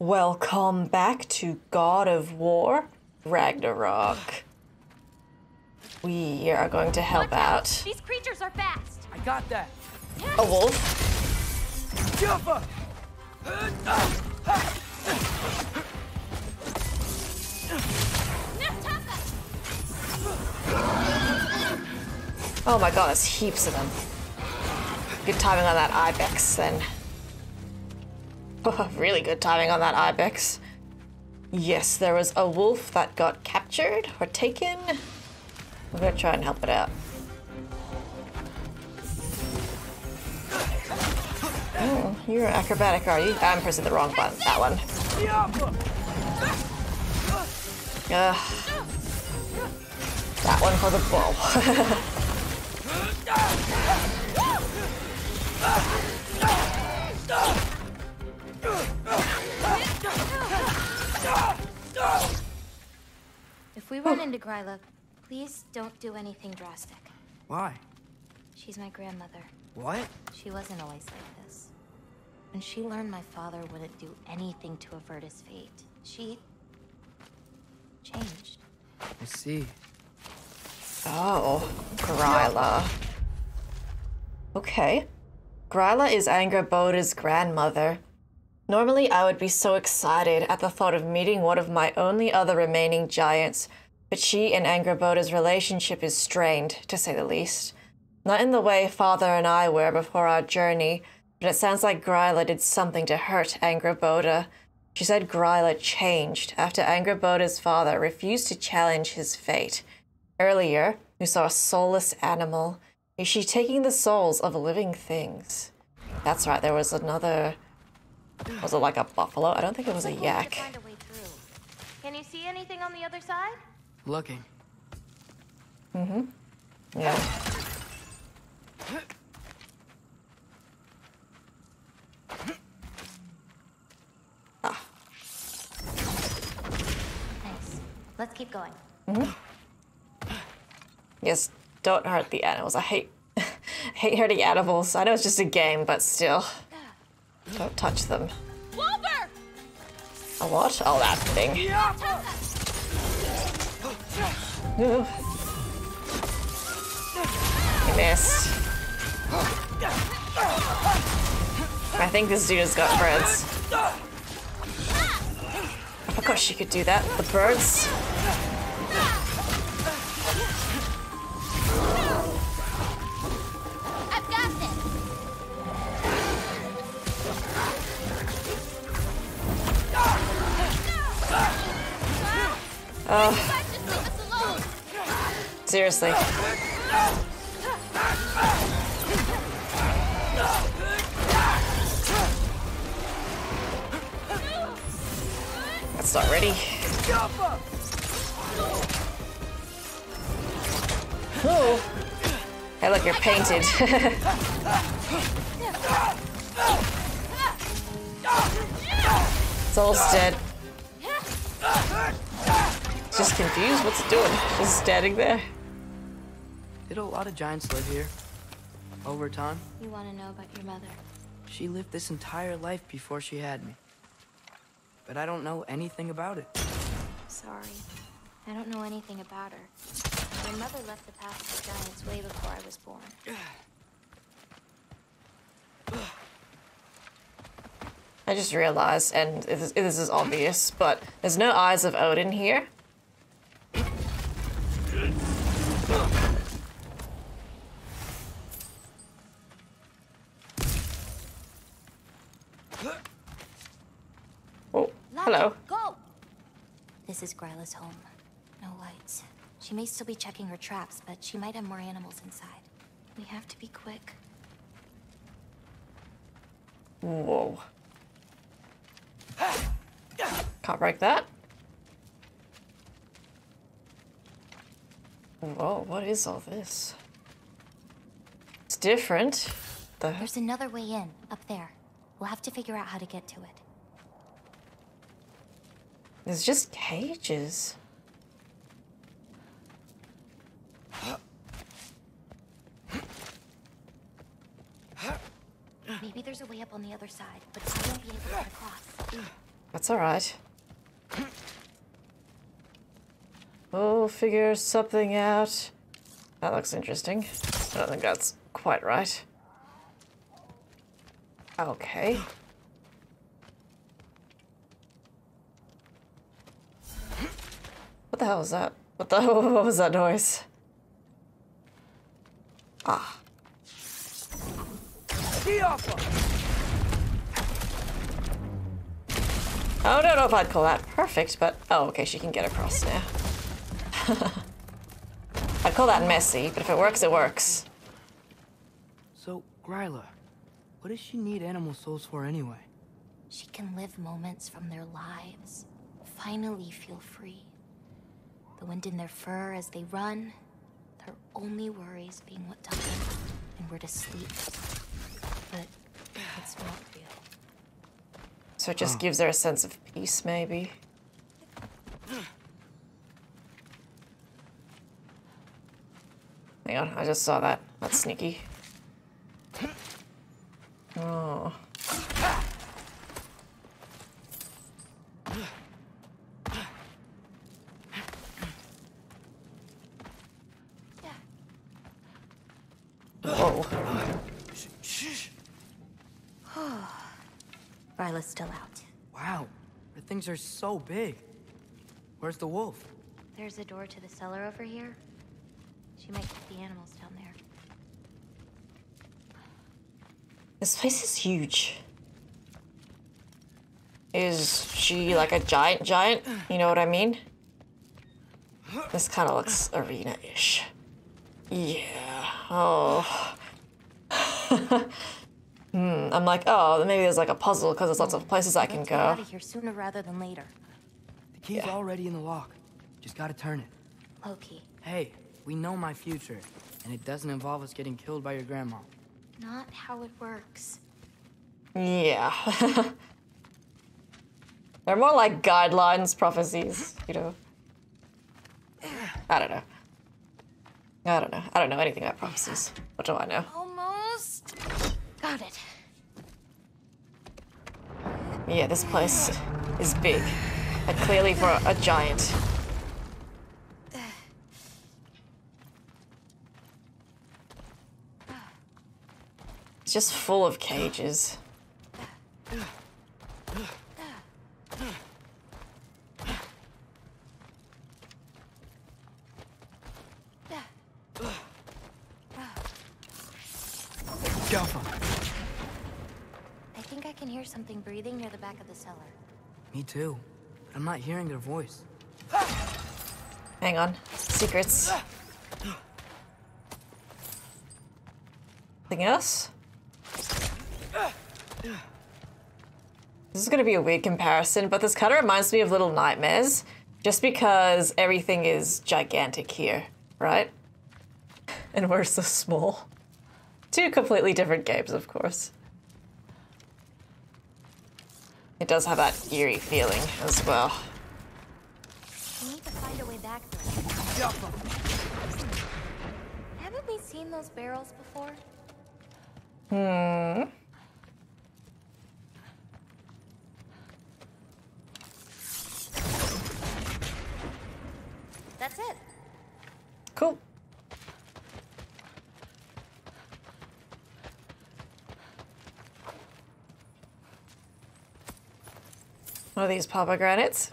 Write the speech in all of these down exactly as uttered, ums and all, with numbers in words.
Welcome back to God of War Ragnarök. We are going to help out. These creatures are fast. I got that. A wolf. Oh my god, there's heaps of them. Good timing on that ibex then. Really good timing on that ibex. Yes, there was a wolf that got captured or taken. We're gonna try and help it out. Oh, you're acrobatic, are you? I'm pressing the wrong button. That one. Uh, that one for the ball. If we run into Gryla, please don't do anything drastic. Why? She's my grandmother. What? She wasn't always like this. When she learned my father wouldn't do anything to avert his fate, she changed. I see. Oh, Gryla. Okay. Gryla is Angrboda's grandmother. Normally, I would be so excited at the thought of meeting one of my only other remaining giants, but she and Angrboda's relationship is strained, to say the least. Not in the way Father and I were before our journey, but it sounds like Gryla did something to hurt Angrboda. She said Gryla changed after Angrboda's father refused to challenge his fate. Earlier, we saw a soulless animal. Is she taking the souls of living things? That's right, there was another... Was it like a buffalo? I don't think it was a yak. Can you see anything on the other side? Looking. Mm-hmm. Yeah. Ah. Thanks. Let's keep going. Mm-hmm. Yes, don't hurt the animals. I hate hate hurting animals. I know it's just a game, but still. Don't touch them. Wolver! A what? Oh, that thing. Ooh. He missed. I think this dude has got birds. I forgot she could do that. The birds. Oh. Seriously. That's not ready. Ooh. Hey, look, you're painted. It's all dead. Just confused. What's it doing? Just standing there. Did a lot of giants live here? Over time? You want to know about your mother? She lived this entire life before she had me. But I don't know anything about it. Sorry. I don't know anything about her. Your mother left the path of the giants way before I was born. I just realized, and this is obvious, but there's no eyes of Odin here. Oh, hello. Go. This is Gryla's home. No lights. She may still be checking her traps, but she might have more animals inside. We have to be quick. Whoa. Can't break that. Whoa, what is all this? It's different. The... There's another way in, up there. We'll have to figure out how to get to it. There's just cages. Maybe there's a way up on the other side, but I won't be able to get across. That's all right. We'll figure something out. That looks interesting. I don't think that's quite right. Okay. What the hell was that? What the hell what was that noise? Ah. I don't know if I'd call that perfect, but oh, okay, she can get across now. I'd call that messy, but if it works, it works. So, Gryla, what does she need animal souls for anyway? She can live moments from their lives, finally feel free. The wind in their fur as they run, their only worries being what time and where to sleep. But it's not real. So it just oh. gives her a sense of peace, maybe. Hang on, I just saw that. That's sneaky. Oh. Gryla's still out. Wow, her things are so big. Where's the wolf? There's a door to the cellar over here. She might keep the animals down there. This place is huge. Is she like a giant giant? You know what I mean? This kind of looks arena-ish. Yeah. Oh. Hmm, I'm like, oh, maybe there's like a puzzle because there's lots of places I can go. Let's get out of here sooner rather than later. The key's yeah. already in the lock. Just gotta turn it. Loki. Hey, we know my future, and it doesn't involve us getting killed by your grandma. Not how it works. Yeah. They're more like guidelines, prophecies, you know. I don't know. I don't know. I don't know anything about prophecies. What do I know? Almost. Got it. Yeah, this place is big. And clearly for a, a giant. It's just full of cages. Something breathing near the back of the cellar. Me too, but I'm not hearing their voice. Hang on, secrets. Anything else? This is gonna be a weird comparison, but this kind of reminds me of Little Nightmares, just because everything is gigantic here, right? And we're so small. Two completely different games, of course. It does have that eerie feeling as well. We need to find a way back through. Haven't we seen those barrels before? Hmm. That's it. Cool. What are these, pomegranates?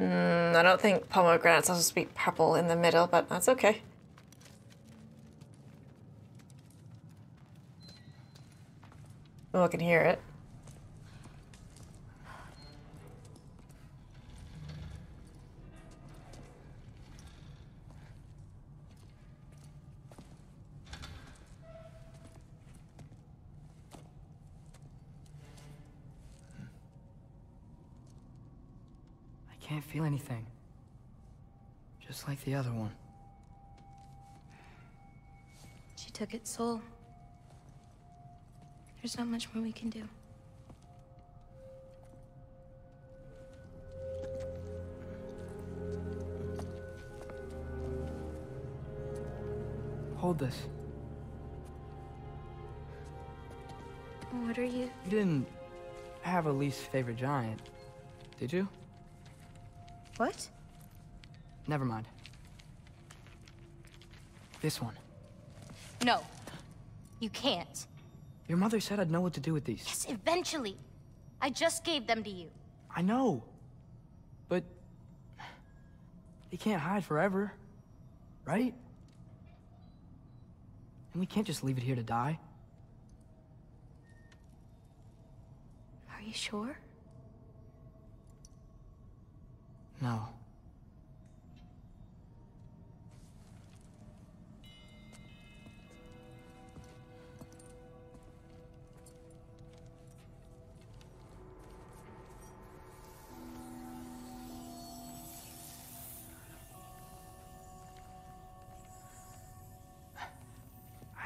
Mm, I don't think pomegranates are supposed to be purple in the middle, but that's okay. Oh, I can hear it. Can't feel anything. Just like the other one. She took its soul. There's not much more we can do. Hold this. What are you? You didn't have a least favorite giant, did you? What? Never mind. This one. No. You can't. Your mother said I'd know what to do with these. Yes, eventually. I just gave them to you. I know. But... they can't hide forever. Right? And we can't just leave it here to die. Are you sure? No.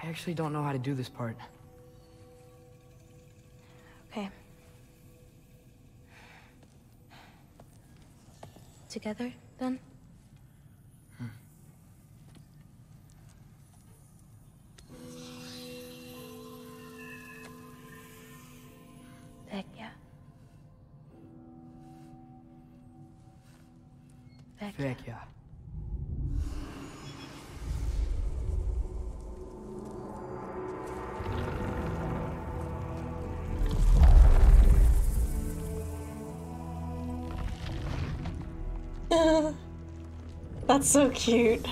I actually don't know how to do this part. Okay. Together, then? Hmm. Vecchia. Vecchia. Vecchia. That's so cute.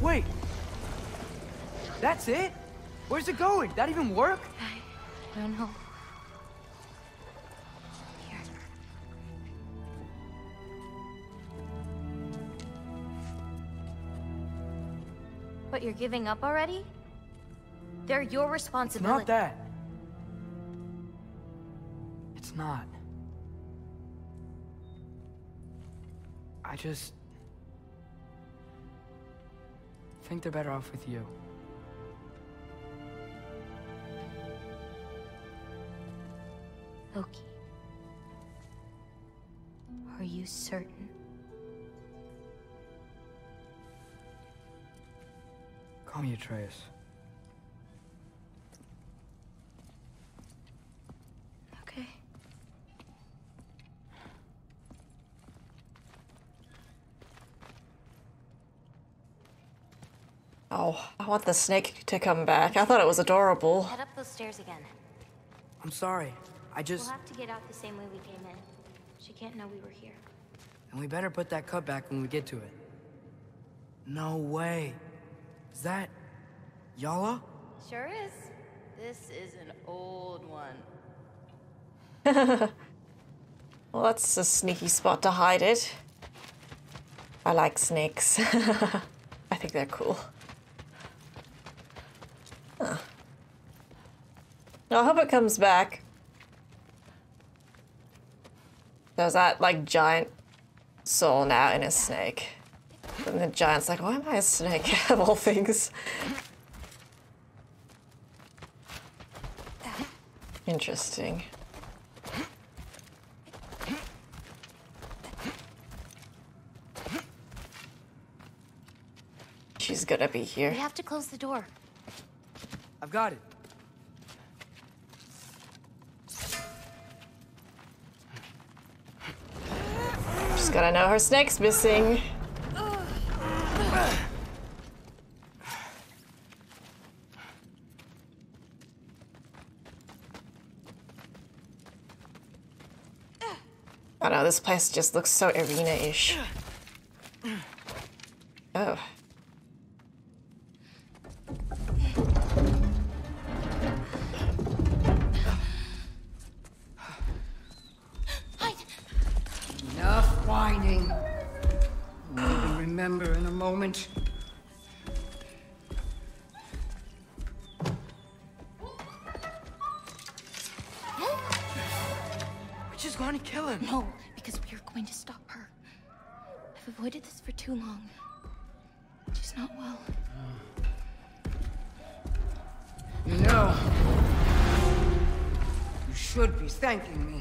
Wait. That's it? Where's it going? That even work? I don't know. Here. But you're giving up already? They're your responsibility. It's not that. Not. I just think they're better off with you. Loki, are you certain? Call me Atreus. Oh, I want the snake to come back. I thought it was adorable. Head up those stairs again. I'm sorry. I just... We'll have to get out the same way we came in. She can't know we were here. And we better put that cut back when we get to it. No way. Is that... Yala? Sure is. This is an old one. Well, that's a sneaky spot to hide it. I like snakes. I think they're cool. Huh. I hope it comes back. There's that, like, giant soul now in a snake. And the giant's like, why am I a snake of all things? Interesting. She's gonna be here. We have to close the door. I've got it. She's gotta know her snake's missing. I know, this place just looks so arena-ish. Oh. Thanking me.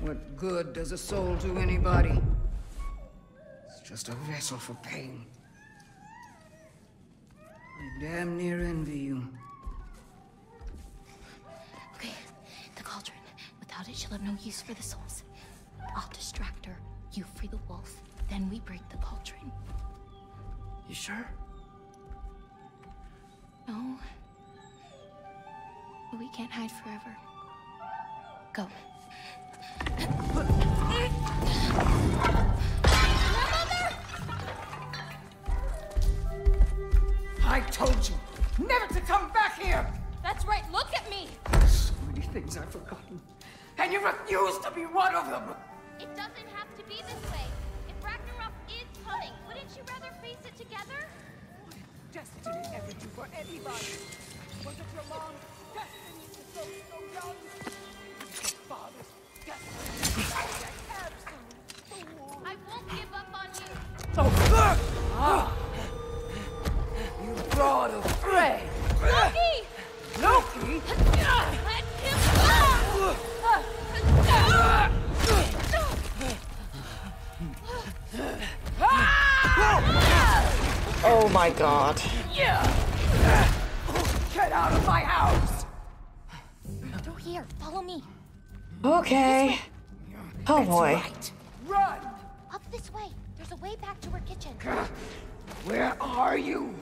What good does a soul do anybody? It's just a vessel for pain. damn near envy you. Okay, the cauldron. Without it, she'll have no use for the souls. I'll distract her, you free the wolf, then we break the cauldron. You sure? No. We can't hide forever. Go. I told you never to come back here! That's right, look at me! So many things I've forgotten. And you refuse to be one of them! It doesn't have to be this way. If Ragnarok is coming, wouldn't you rather face it together? What did destiny ever do for anybody? Was it your mom's destiny to go so young? Your father's destiny to absolute fool! I won't give up on you! Oh! Uh, ah! You brought a prey! Loki! Loki? Let him go! Oh my god. Yeah. Get out of my house! Through here, follow me. Okay. Oh that's boy. Right. Run! Up this way. There's a way back to her kitchen. Where are you?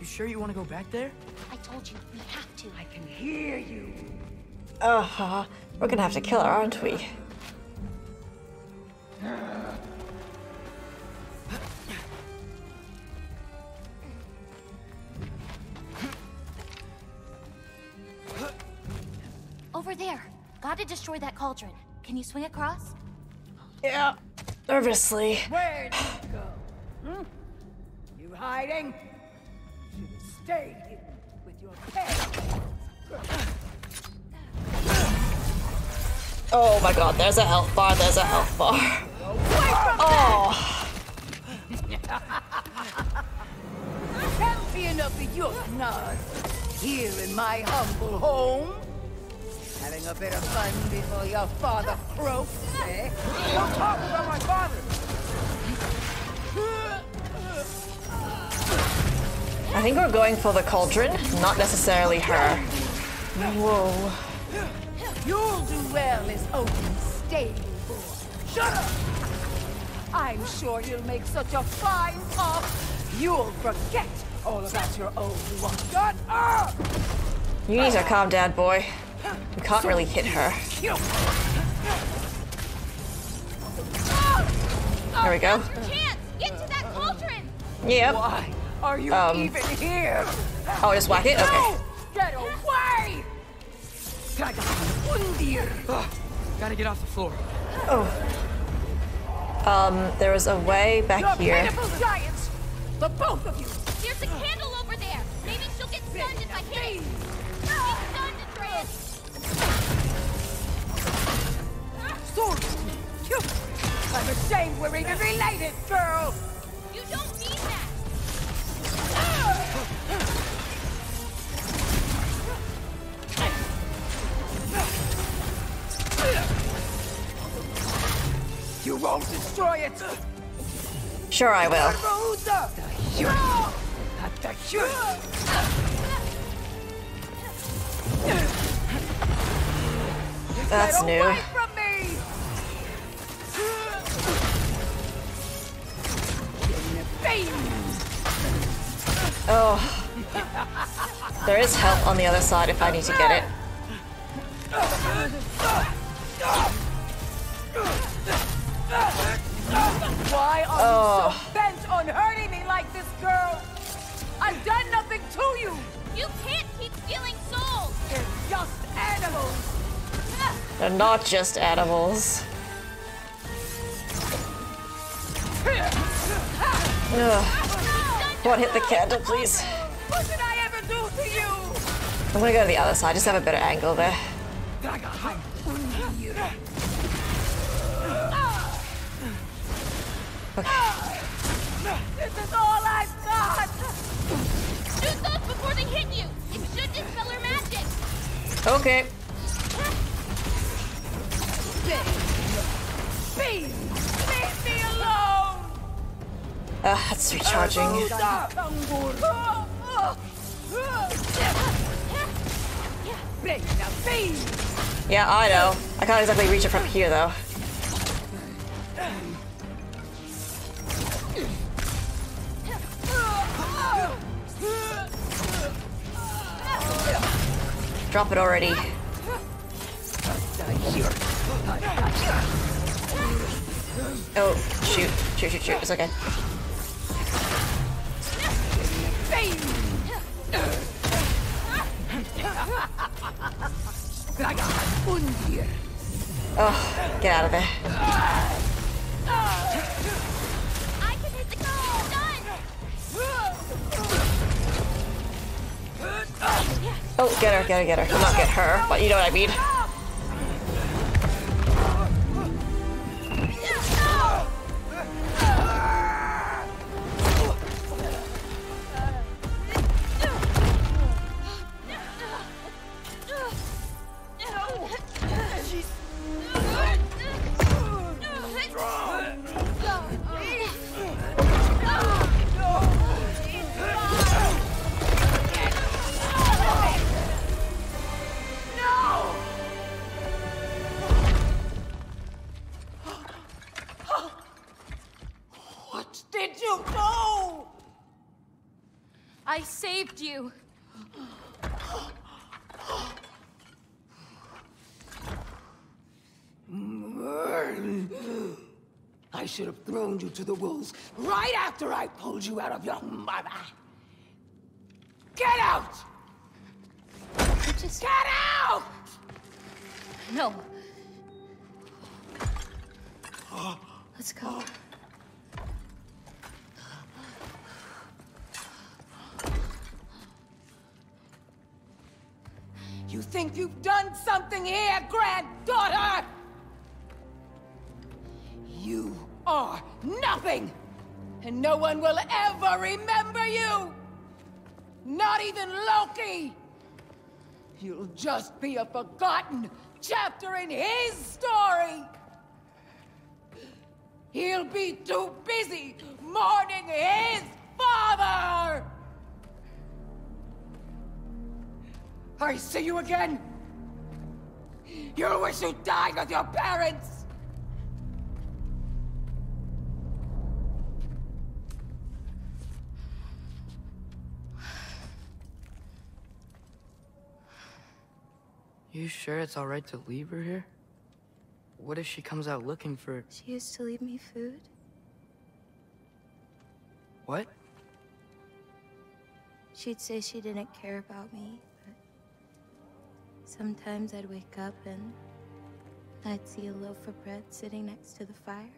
You sure you want to go back there? I told you, we have to. I can hear you. Uh-huh. We're gonna have to kill her, aren't we? Over there. Gotta destroy that cauldron. Can you swing across? Yeah. Nervously. Where'd you go? Hmm? You hiding? You stay hidden with your head. Oh my god, there's a health bar, there's a health bar. Oh. Champion of the Yuknar, here in my humble home. Having a bit of fun before your father croaks, eh? Don't talk about my father! I think we're going for the cauldron, not necessarily her. Whoa. You'll do well as Odin, stable boy. Shut up! I'm sure you'll make such a fine pop. You'll forget all about your old one. Shut up! You need to calm down, boy. We can't really hit her. There we go. That's your chance. Get to that cauldron. Yep. Why are you um, even here? Oh, just whack it? Okay. No! Get away! Uh, gotta get off the floor. Oh. Um, there is a way back the here. Giants, the both of you. There's a candle over there. Maybe she'll get stunned if I hit it. Get stunned, Atreus. I'm ashamed we're even related, girl. You don't mean that. You won't destroy it. Sure, I will. That's new. Oh, there is help on the other side if I need to get it. Why are oh. you so bent on hurting me like this, girl? I've done nothing to you! You can't keep stealing souls! They're just animals! They're not just animals. One hit the candle, please. What did I ever do to you? I'm gonna go to the other side, just have a better angle there. Okay. This is all I've got! Shoot those before they hit you! It should dispel her magic! Okay. Please! Leave me alone! Ah, uh, that's recharging. Yeah, I know. I can't exactly reach it from here, though. Drop it already. Oh, shoot. Shoot, shoot, shoot. It's okay. Oh, get out of there. I can hit the goal. Oh, get her, get her, get her. Not get her, but you know what I mean. Should have thrown you to the wolves right after I pulled you out of your mother. Get out! Just... Get out! No. Let's go. You think you've done something here, granddaughter? You are nothing! And no one will ever remember you! Not even Loki! You'll just be a forgotten chapter in his story! He'll be too busy mourning his father! I see you again! You wish you died with your parents! You sure it's alright to leave her here? What if she comes out looking for... She used to leave me food. What? She'd say she didn't care about me, but... Sometimes I'd wake up and... I'd see a loaf of bread sitting next to the fire.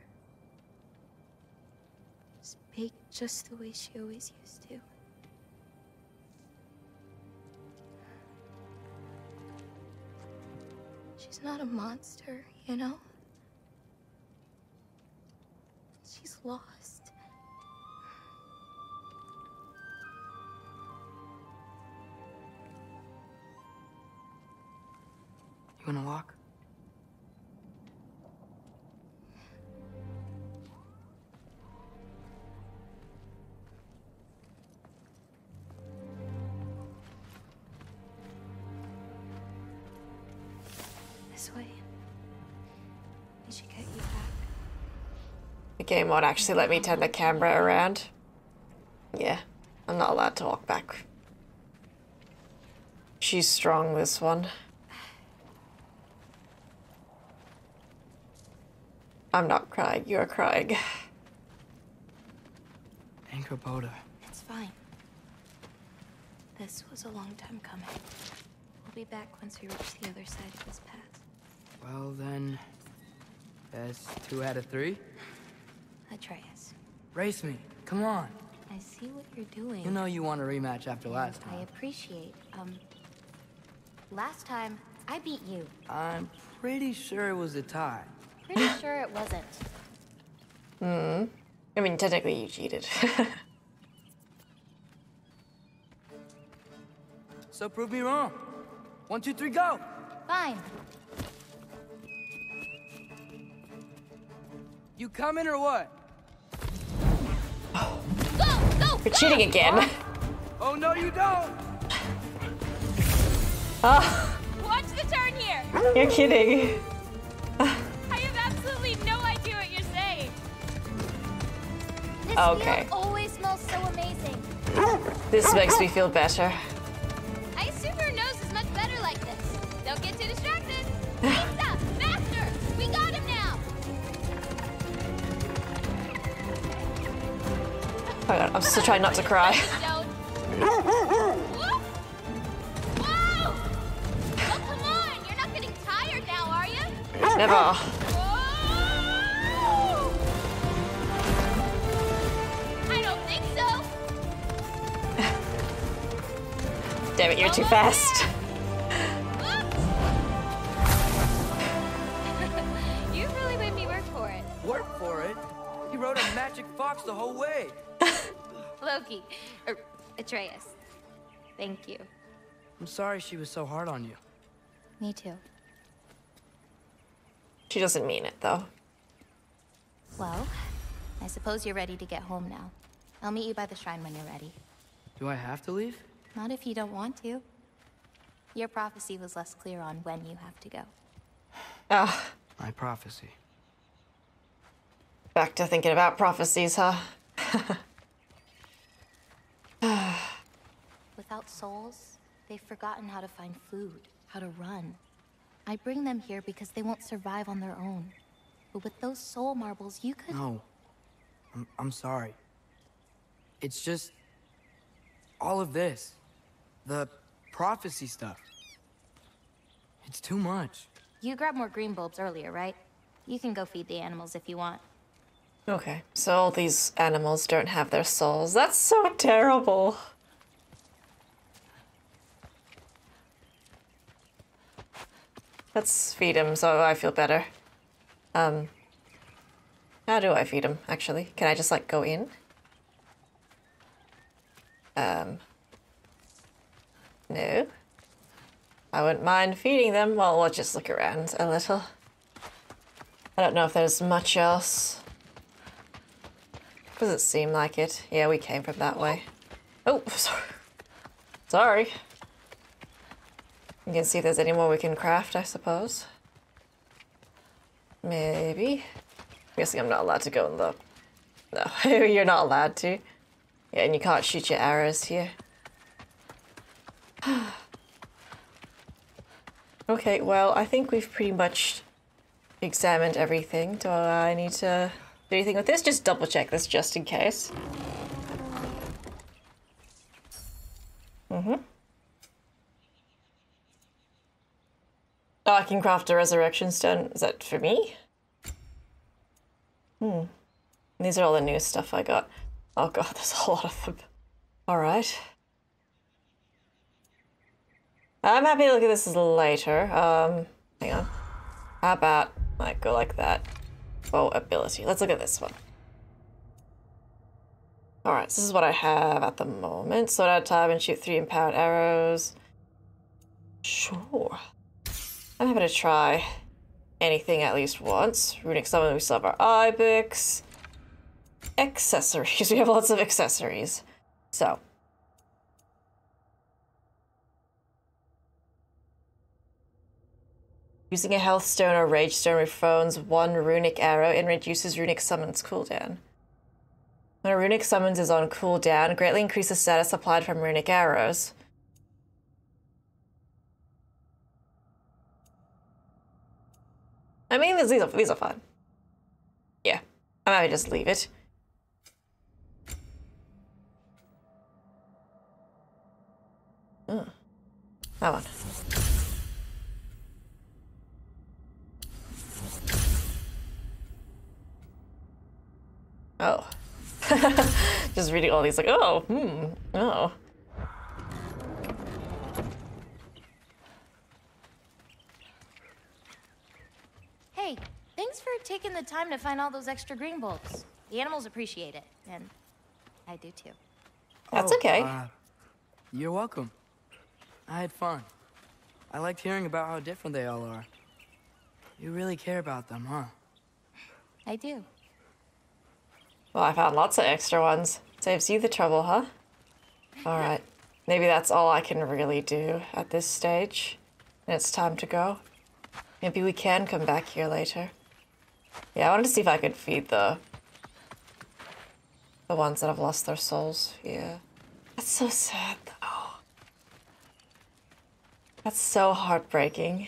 It's baked just the way she always used to. She's not a monster, you know? She's lost. You wanna walk? Game won't actually let me turn the camera around. Yeah, I'm not allowed to walk back. She's strong, this one. I'm not crying, you're crying. Angrboda. It's fine. This was a long time coming. We'll be back once we reach the other side of this path. Well then, that's two out of three. Atreus. Race me. Come on. I see what you're doing. You know you want a rematch after last time. I appreciate. Um, last time, I beat you. I'm pretty sure it was a tie. Pretty sure it wasn't. Hmm. I mean, technically you cheated. So prove me wrong. One, two, three, go! Fine. You coming or what? Go, go, You're go. cheating again. Oh, oh no, you don't. Oh. Watch the turn. You're kidding. I have absolutely no idea what you're saying. This okay. always smells so amazing. This makes me feel better. I assume your nose is much better like this. Don't get too distracted. Pizza, faster! We got him now. Oh my god, I'm still trying not to cry. Never. I don't think so. Damn it, you're too fast. You really made me work for it. Work for it? He rode a magic fox the whole way. Loki, or Atreus, thank you. I'm sorry she was so hard on you. Me too. She doesn't mean it, though. Well, I suppose you're ready to get home now. I'll meet you by the shrine when you're ready. Do I have to leave? Not if you don't want to. Your prophecy was less clear on when you have to go. Ah. Oh. My prophecy. Back to thinking about prophecies, huh? Without souls, they've forgotten how to find food, how to run. I bring them here because they won't survive on their own. But with those soul marbles, you could... No. I'm, I'm sorry. It's just... all of this. The prophecy stuff. It's too much. You grabbed more green bulbs earlier, right? You can go feed the animals if you want. Okay. So all these animals don't have their souls. That's so terrible. Let's feed him so I feel better. Um, how do I feed him, actually? Can I just, like, go in? Um, no. I wouldn't mind feeding them. Well, we'll just look around a little. I don't know if there's much else. Doesn't seem like it. Yeah, we came from that way. Oh, sorry. Sorry. We can see if there's any more we can craft, I suppose. Maybe. I'm guessing I'm not allowed to go in the... No, you're not allowed to. Yeah, and you can't shoot your arrows here. Okay, well, I think we've pretty much examined everything. Do I need to do anything with this? Just double check this just in case. Mm-hmm. Oh, I can craft a resurrection stone. Is that for me? Hmm. These are all the new stuff I got. Oh god, there's a lot of them. Alright. I'm happy to look at this later. Um, hang on. How about, like, go like that. Oh, ability. Let's look at this one. Alright, so this is what I have at the moment. Sword out of time and shoot three empowered arrows. Sure. I'm happy to try anything at least once. Runic Summon, we still have our ibex. Accessories, we have lots of accessories. So. Using a health stone or rage stone refines one runic arrow and reduces runic summons cooldown. When a runic summons is on cooldown, greatly increases status applied from runic arrows. I mean, these are, these are fun. Yeah, I might just leave it. Oh, that one. Oh. Just reading all these like, oh, hmm, oh. Hey, thanks for taking the time to find all those extra green bulbs. The animals appreciate it, and I do too. That's oh, okay. Uh, you're welcome. I had fun. I liked hearing about how different they all are. You really care about them, huh? I do. Well, I found lots of extra ones. Saves you the trouble, huh? All right. Maybe that's all I can really do at this stage. And it's time to go. Maybe we can come back here later. Yeah, I wanted to see if I could feed the... the ones that have lost their souls. Yeah. That's so sad, though. That's so heartbreaking.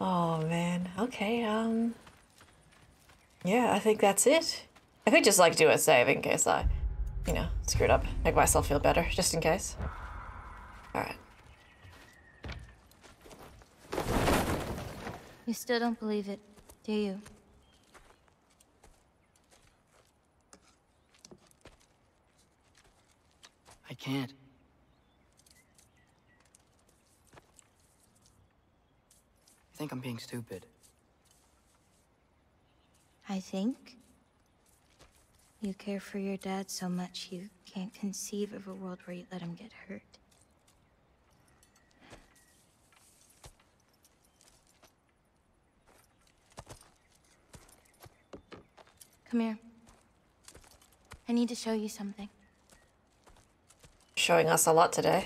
Oh, man. Okay, um... yeah, I think that's it. I could just, like, do a save in case I, you know, screwed up. Make myself feel better, just in case. Alright. You still don't believe it, do you? I can't. I think I'm being stupid. I think? You care for your dad so much, you can't conceive of a world where you let him get hurt. Come here. I need to show you something. Showing us a lot today.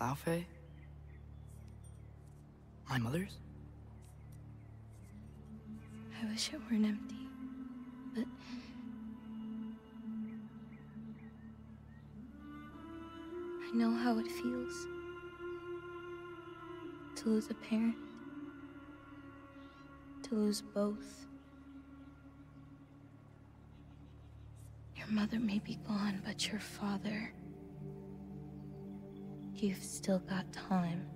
Laufey? My mother's? I wish it weren't empty, but... I know how it feels to lose a parent, to lose both. Your mother may be gone, but your father... You've still got time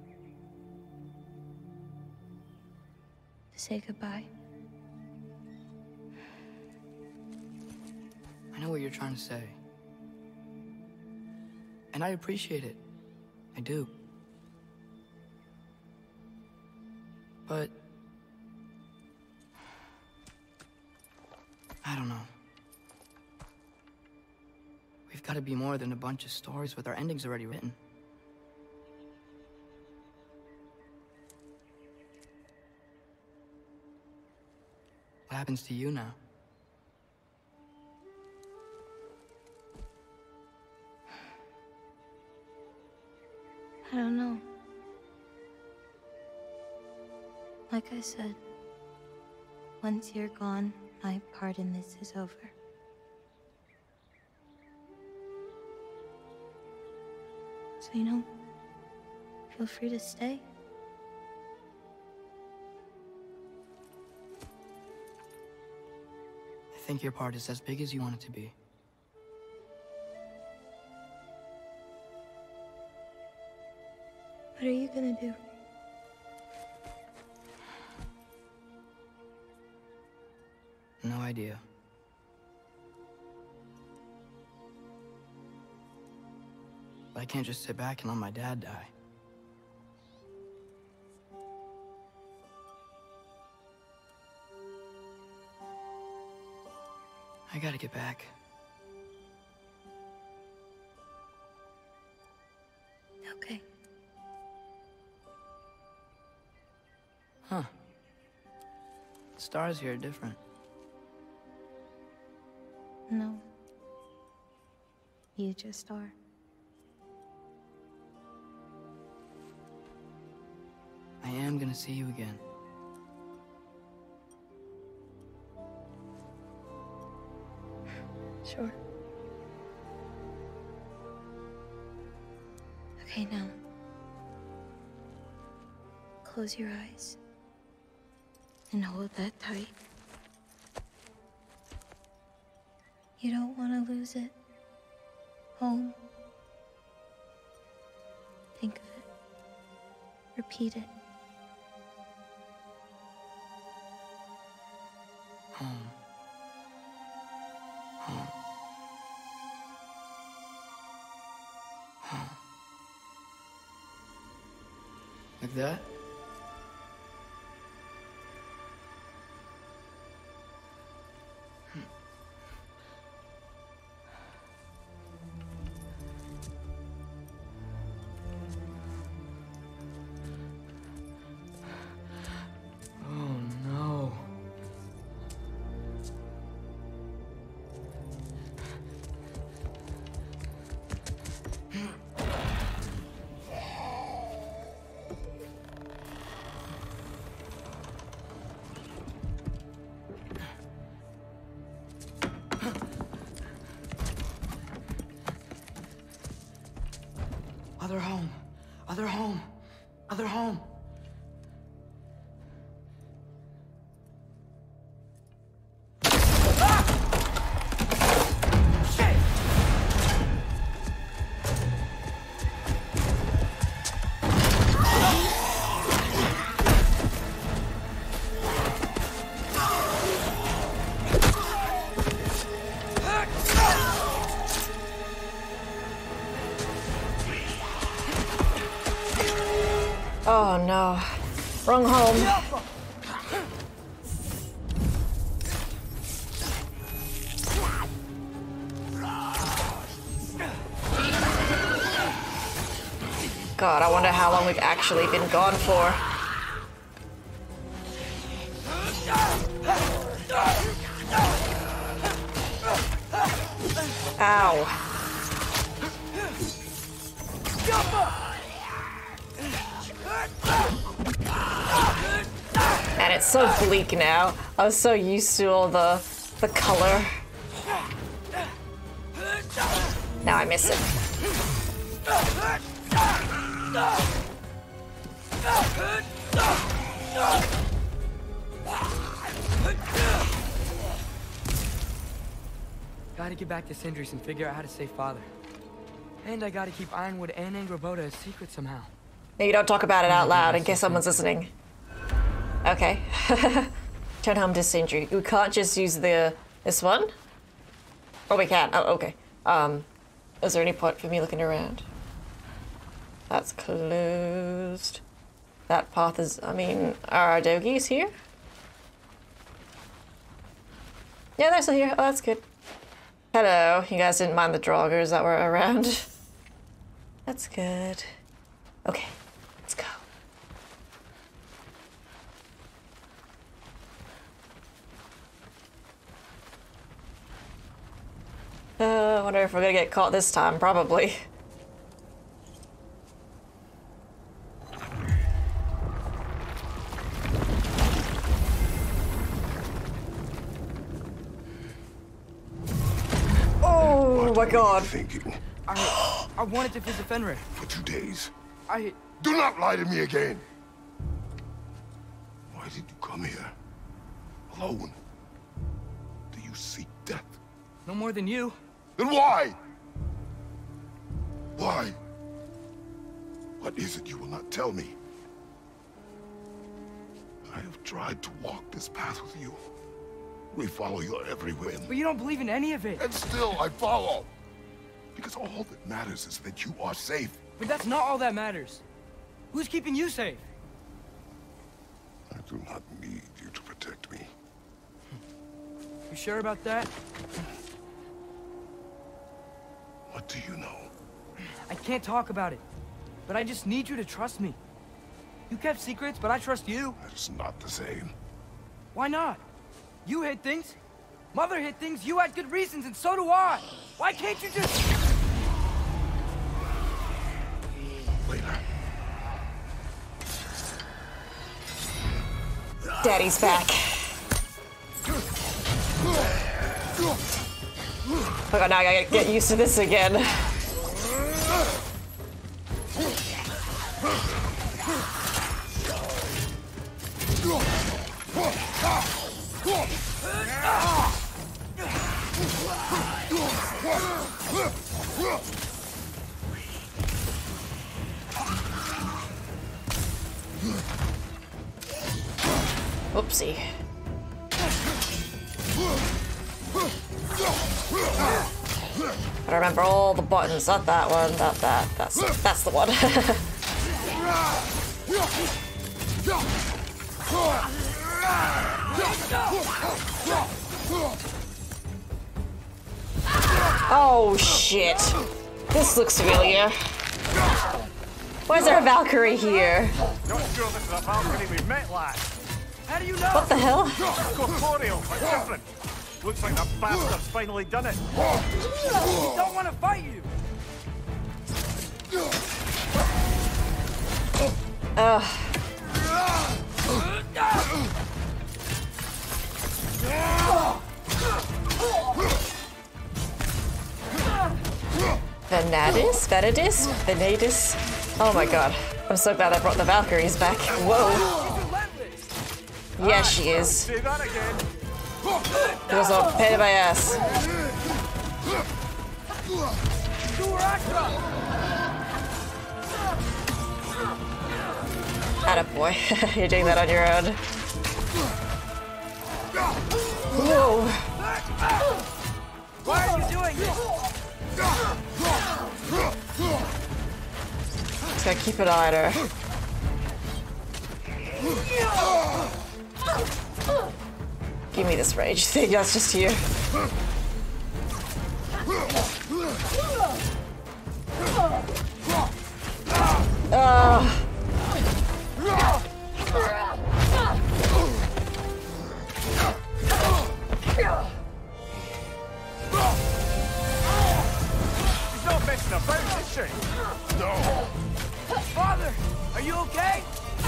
to say goodbye. I know what you're trying to say. And I appreciate it. I do. But... I don't know. We've got to be more than a bunch of stories with our endings already written. What happens to you now? I don't know. Like I said, once you're gone, my part in this is over. So, you know, feel free to stay. I think your part is as big as you want it to be. What are you gonna do? No idea. But I can't just sit back and let my dad die. I gotta get back. Okay. Huh. The stars here are different. No. You just are. I am gonna see you again. Sure. Okay, now. Close your eyes. And hold that tight. You don't want to lose it. Home. Think of it. Repeat it. Home. Home. Like that? Other home. Other home. Other home. Oh no, wrong home. God, I wonder how long we've actually been gone for. Ow. And it's so bleak now. I was so used to all the the color. Now I miss it. Gotta get back to Sindri's and figure out how to save Father. And I gotta keep Ironwood and Angrboda a secret somehow. No, you don't talk about it out loud in case someone's listening. Okay. Turn home to Sindri. We can't just use the this one? Oh, we can. Oh, okay. Um, is there any point for me looking around? That's closed. That path is, I mean, are our doggies here? Yeah, they're still here. Oh, that's good. Hello. You guys didn't mind the droggers that were around. That's good. Okay, let's go. Uh, I wonder if we're gonna get caught this time, probably. Oh my God. Thinking? I, I wanted to visit Fenrir. For two days. I... Do not lie to me again! Why did you come here? Alone? Do you seek death? No more than you. Then why? Why? What is it you will not tell me? I have tried to walk this path with you. We follow your every whim. But you don't believe in any of it. And still I follow. Because all that matters is that you are safe. But that's not all that matters. Who's keeping you safe? I do not need you to protect me. You sure about that? What do you know? I can't talk about it. But I just need you to trust me. You kept secrets, but I trust you. That is not the same. Why not? You hid things. Mother hid things. You had good reasons, and so do I. Why can't you just... Daddy's back. Oh God, now I gotta get used to this again. Oopsie. I remember all the buttons. Not that one. Not that. That's that's the one. Oh shit! This looks familiar. Why is there a Valkyrie here? Not sure this is a Valkyrie we met last. How do you know? What the hell? Corporeal, different. Looks like that bastard's finally done it. We don't want to fight you. Ugh. Vanadis? Vanadis? Vanadis? Oh my god. I'm so glad I brought the Valkyries back. Whoa. Yeah, she is. It was all pain in my ass. Attaboy. You're doing that on your own. Whoa. Why are you doing this? Just gotta keep an eye on her. Give me this rage thing, that's just here. Oh. She's not messing about, is she? No. Father, are you okay?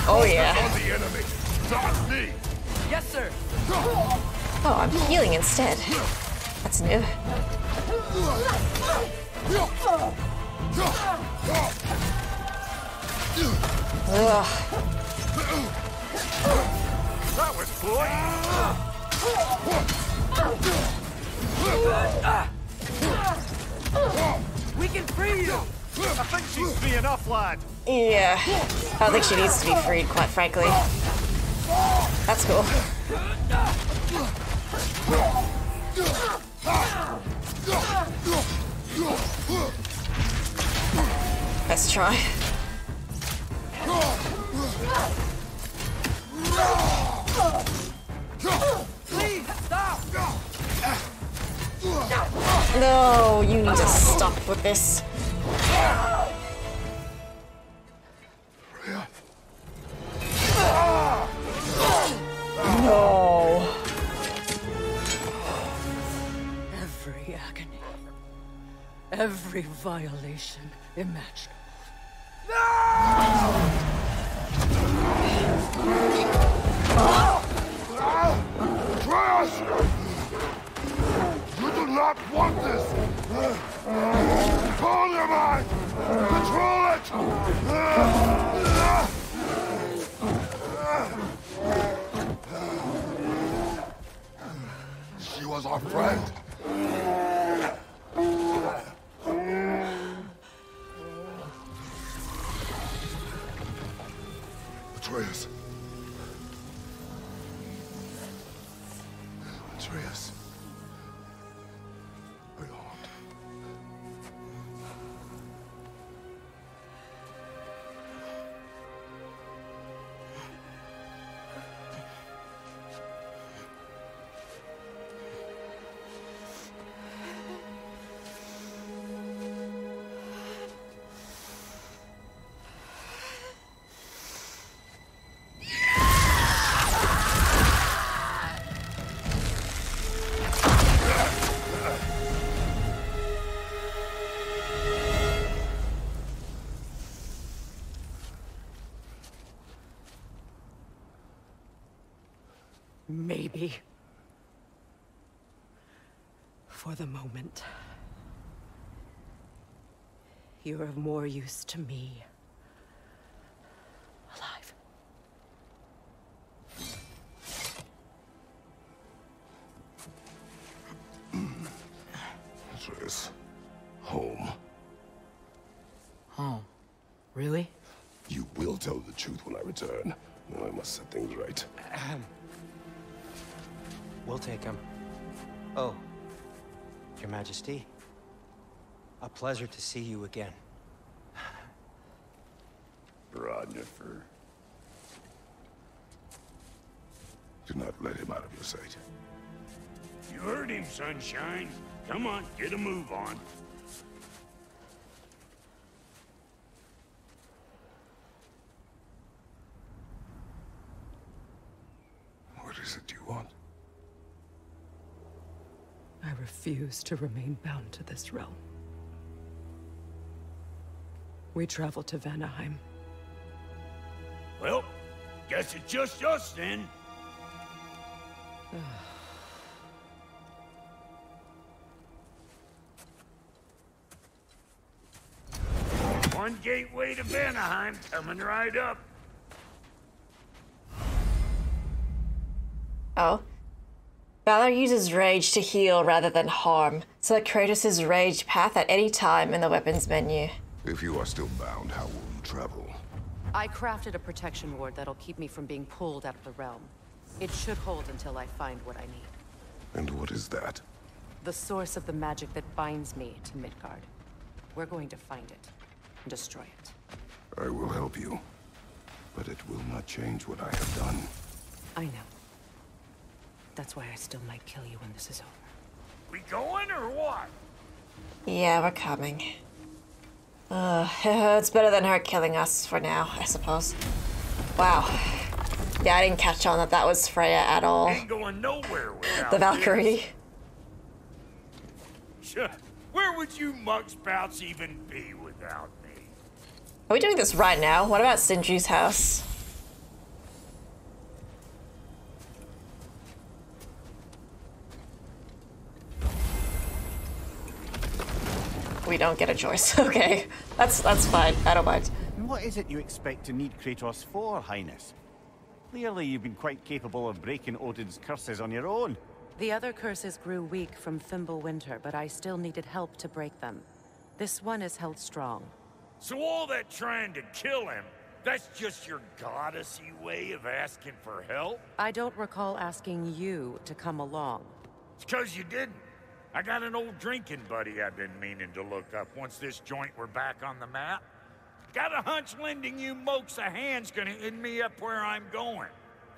Oh yeah. On the enemy, not me. Yes, sir. Oh, I'm healing instead. That's new. Ugh. That was boy. We can free you. I think she's free enough, lad. Yeah. I don't think she needs to be freed, quite frankly. That's cool. Let's try. Please stop. No, you need to stop with this. No. Every agony, every violation imaginable. No! Atreus! You do not want this! Control your mind! Control it! She was our friend. Atreus. Atreus. I owned. Maybe. For the moment. You are of more use to me. Alive. Atreus. Home. Home? Really? You will tell the truth when I return. Now I must set things right. Ahem. We'll take him. Oh, Your Majesty. A pleasure to see you again. Brodnifer. Do not let him out of your sight. You heard him, sunshine. Come on, get a move on. What is it you want? I refuse to remain bound to this realm. We travel to Vanaheim. Well, guess it's just us then. gateway to Vanaheim coming right up. Oh. Valor uses rage to heal rather than harm. Select Kratos' rage path at any time in the weapons menu. If you are still bound, how will you travel? I crafted a protection ward that'll keep me from being pulled out of the realm. It should hold until I find what I need. And what is that? The source of the magic that binds me to Midgard. We're going to find it and destroy it. I will help you, but it will not change what I have done. I know. That's why I still might kill you when this is over. We going or what? Yeah, we're coming. Ugh, it's better than her killing us for now, I suppose. Wow. Yeah, I didn't catch on that that was Freya at all. Ain't going nowhere without the Valkyrie. Sure. Where would you mugspouts even be without me? Are we doing this right now? What about Sindri's house? We don't get a choice. Okay, that's that's fine. I don't mind. What is it you expect to need Kratos for, Highness? Clearly, you've been quite capable of breaking Odin's curses on your own. The other curses grew weak from Fimbulwinter, but I still needed help to break them. This one is held strong. So all that trying to kill him, that's just your goddessy way of asking for help? I don't recall asking you to come along. It's because you didn't. I got an old drinking buddy I've been meaning to look up once this joint were back on the map. Got a hunch lending you mokes a hand's gonna end me up where I'm going.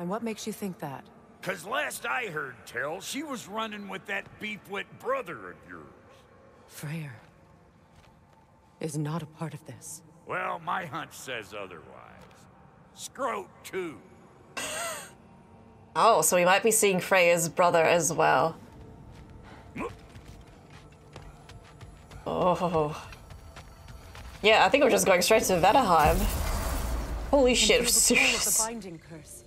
And what makes you think that? Cause last I heard tell, she was running with that beefwit brother of yours. Freyr is not a part of this. Well, my hunch says otherwise. Scroat too. Oh, so we might be seeing Freya's brother as well. Oh. Yeah, I think we're just going straight to Vanaheim. Holy shit, I'm serious. The binding curse.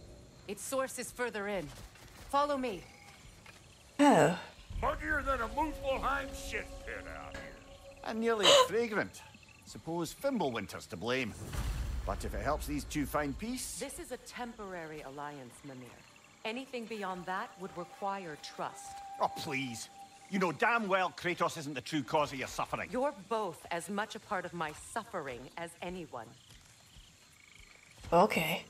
Its source is further in. Follow me. Oh. Muggier than a Muspelheim shit pit out here. And nearly fragrant. Suppose Fimbulwinter's to blame. But if it helps these two find peace... This is a temporary alliance, Mimir. Anything beyond that would require trust. Oh, please. You know damn well Kratos isn't the true cause of your suffering. You're both as much a part of my suffering as anyone. Okay.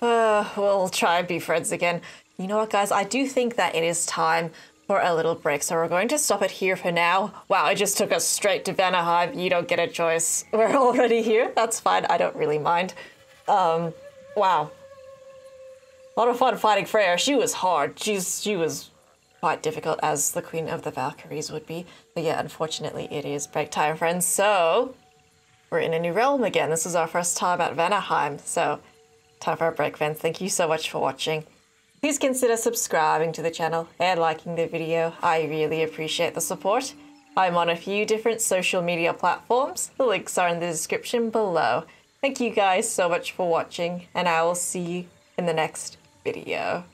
Uh, we'll try and be friends again. You know what, guys? I do think that it is time for a little break, so we're going to stop it here for now. Wow, it just took us straight to Vanaheim. You don't get a choice. We're already here. That's fine. I don't really mind. Um, wow. A lot of fun fighting Freya. She was hard. She's, she was... quite difficult, as the Queen of the Valkyries would be. But yeah, unfortunately it is break time, friends, so we're in a new realm again. This is our first time at Vanaheim, so time for a break, friends. Thank you so much for watching. Please consider subscribing to the channel and liking the video. I really appreciate the support. I'm on a few different social media platforms. The links are in the description below. Thank you guys so much for watching, and I will see you in the next video.